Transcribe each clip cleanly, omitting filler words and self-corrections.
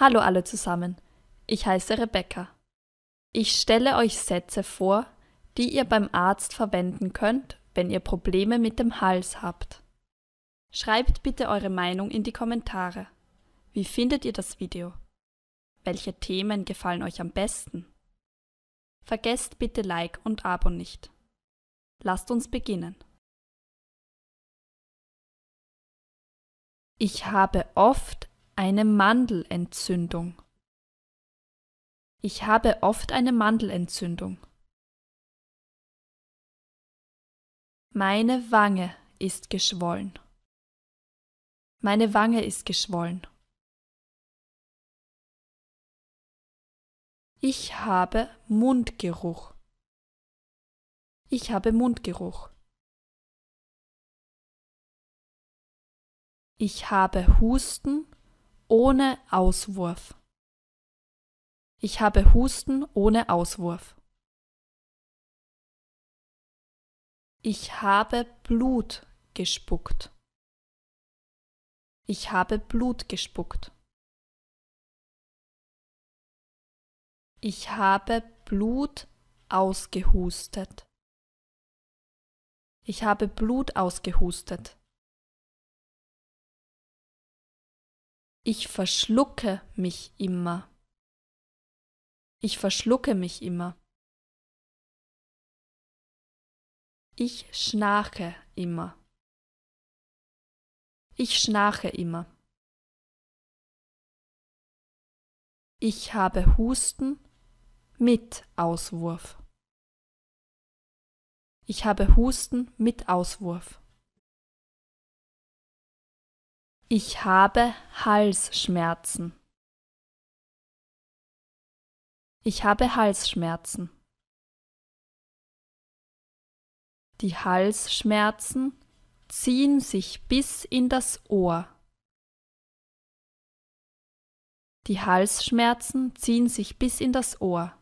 Hallo alle zusammen, ich heiße Rebecca. Ich stelle euch Sätze vor, die ihr beim Arzt verwenden könnt, wenn ihr Probleme mit dem Hals habt. Schreibt bitte eure Meinung in die Kommentare. Wie findet ihr das Video? Welche Themen gefallen euch am besten? Vergesst bitte Like und Abo nicht. Lasst uns beginnen. Ich habe oft eine Mandelentzündung. Ich habe oft eine Mandelentzündung. Meine Wange ist geschwollen. Meine Wange ist geschwollen. Ich habe Mundgeruch. Ich habe Mundgeruch. Ich habe Husten ohne Auswurf. Ich habe Husten ohne Auswurf. Ich habe Blut gespuckt. Ich habe Blut gespuckt. Ich habe Blut ausgehustet. Ich habe Blut ausgehustet. Ich verschlucke mich immer. Ich verschlucke mich immer. Ich schnarche immer. Ich schnarche immer. Ich habe Husten mit Auswurf. Ich habe Husten mit Auswurf. Ich habe Halsschmerzen. Ich habe Halsschmerzen. Die Halsschmerzen ziehen sich bis in das Ohr. Die Halsschmerzen ziehen sich bis in das Ohr.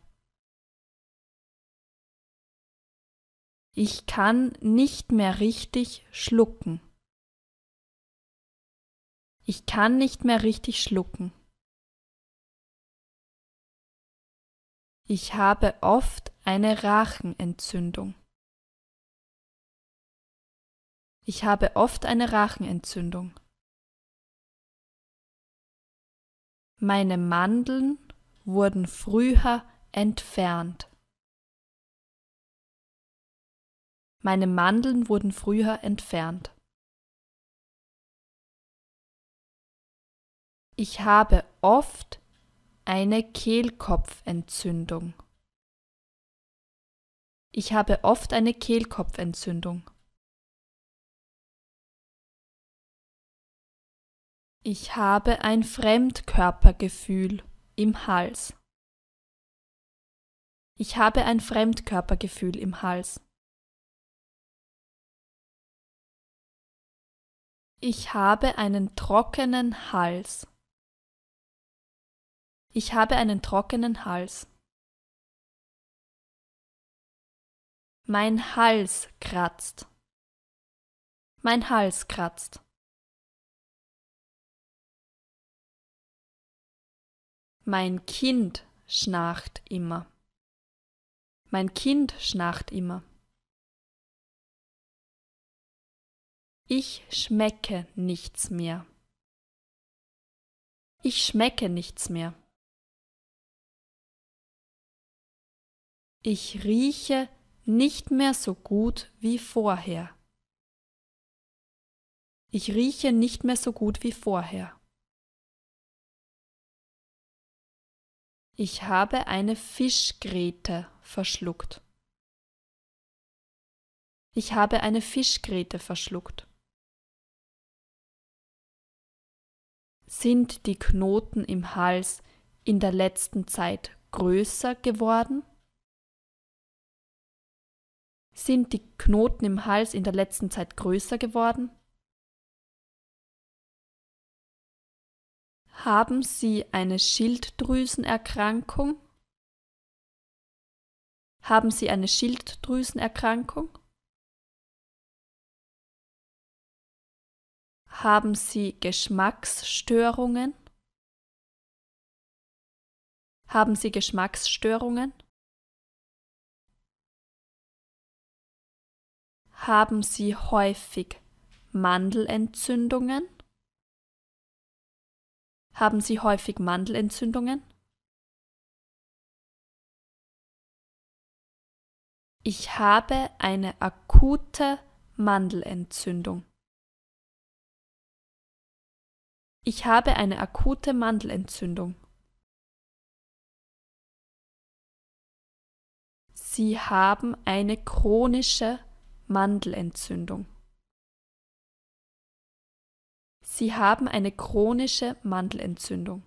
Ich kann nicht mehr richtig schlucken. Ich kann nicht mehr richtig schlucken. Ich habe oft eine Rachenentzündung. Ich habe oft eine Rachenentzündung. Meine Mandeln wurden früher entfernt. Meine Mandeln wurden früher entfernt. Ich habe oft eine Kehlkopfentzündung. Ich habe oft eine Kehlkopfentzündung. Ich habe ein Fremdkörpergefühl im Hals. Ich habe ein Fremdkörpergefühl im Hals. Ich habe einen trockenen Hals. Ich habe einen trockenen Hals. Mein Hals kratzt. Mein Hals kratzt. Mein Kind schnarcht immer. Mein Kind schnarcht immer. Ich schmecke nichts mehr. Ich schmecke nichts mehr. Ich rieche nicht mehr so gut wie vorher. Ich rieche nicht mehr so gut wie vorher. Ich habe eine Fischgräte verschluckt. Ich habe eine Fischgräte verschluckt. Sind die Knoten im Hals in der letzten Zeit größer geworden? Sind die Knoten im Hals in der letzten Zeit größer geworden? Haben Sie eine Schilddrüsenerkrankung? Haben Sie eine Schilddrüsenerkrankung? Haben Sie Geschmacksstörungen? Haben Sie Geschmacksstörungen? Haben Sie häufig Mandelentzündungen? Haben Sie häufig Mandelentzündungen? Ich habe eine akute Mandelentzündung. Ich habe eine akute Mandelentzündung. Sie haben eine chronische Mandelentzündung. Sie haben eine chronische Mandelentzündung.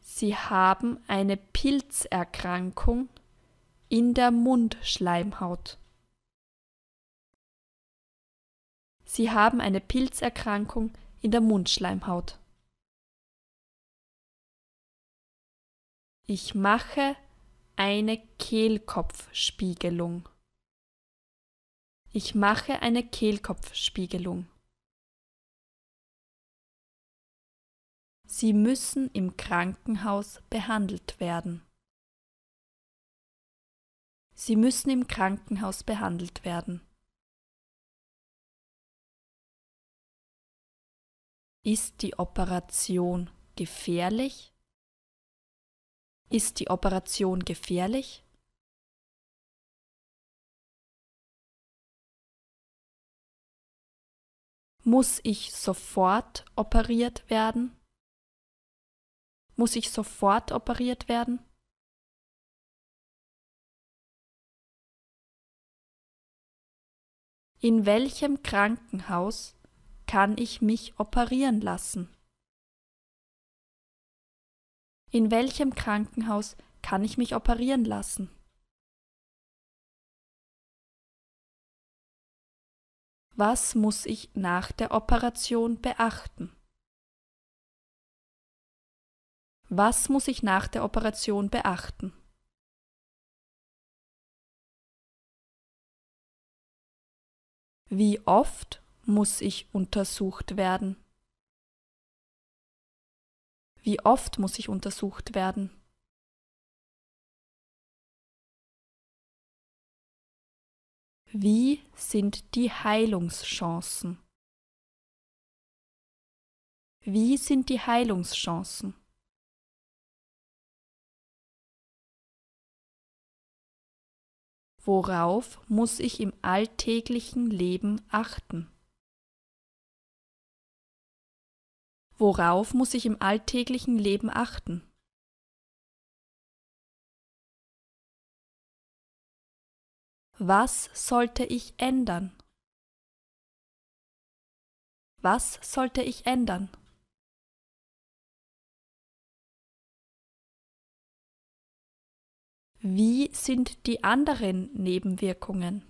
Sie haben eine Pilzerkrankung in der Mundschleimhaut. Sie haben eine Pilzerkrankung in der Mundschleimhaut. Ich mache eine Kehlkopfspiegelung. Ich mache eine Kehlkopfspiegelung. Sie müssen im Krankenhaus behandelt werden. Sie müssen im Krankenhaus behandelt werden. Ist die Operation gefährlich? Ist die Operation gefährlich? Muss ich sofort operiert werden? Muss ich sofort operiert werden? In welchem Krankenhaus kann ich mich operieren lassen? In welchem Krankenhaus kann ich mich operieren lassen? Was muss ich nach der Operation beachten? Was muss ich nach der Operation beachten? Wie oft muss ich untersucht werden? Wie oft muss ich untersucht werden? Wie sind die Heilungschancen? Wie sind die Heilungschancen? Worauf muss ich im alltäglichen Leben achten? Worauf muss ich im alltäglichen Leben achten? Was sollte ich ändern? Was sollte ich ändern? Wie sind die anderen Nebenwirkungen?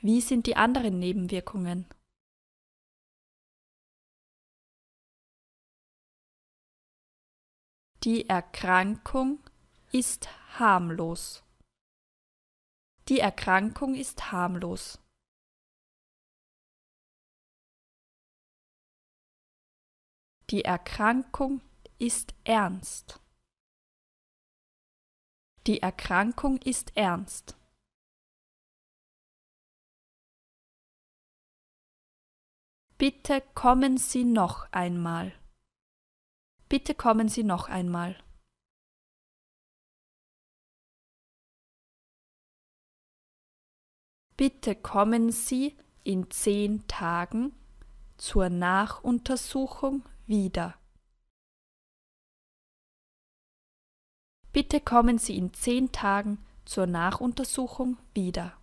Wie sind die anderen Nebenwirkungen? Die Erkrankung ist harmlos. Die Erkrankung ist harmlos. Die Erkrankung ist ernst. Die Erkrankung ist ernst. Bitte kommen Sie noch einmal. Bitte kommen Sie noch einmal. Bitte kommen Sie in 10 Tagen zur Nachuntersuchung wieder. Bitte kommen Sie in 10 Tagen zur Nachuntersuchung wieder.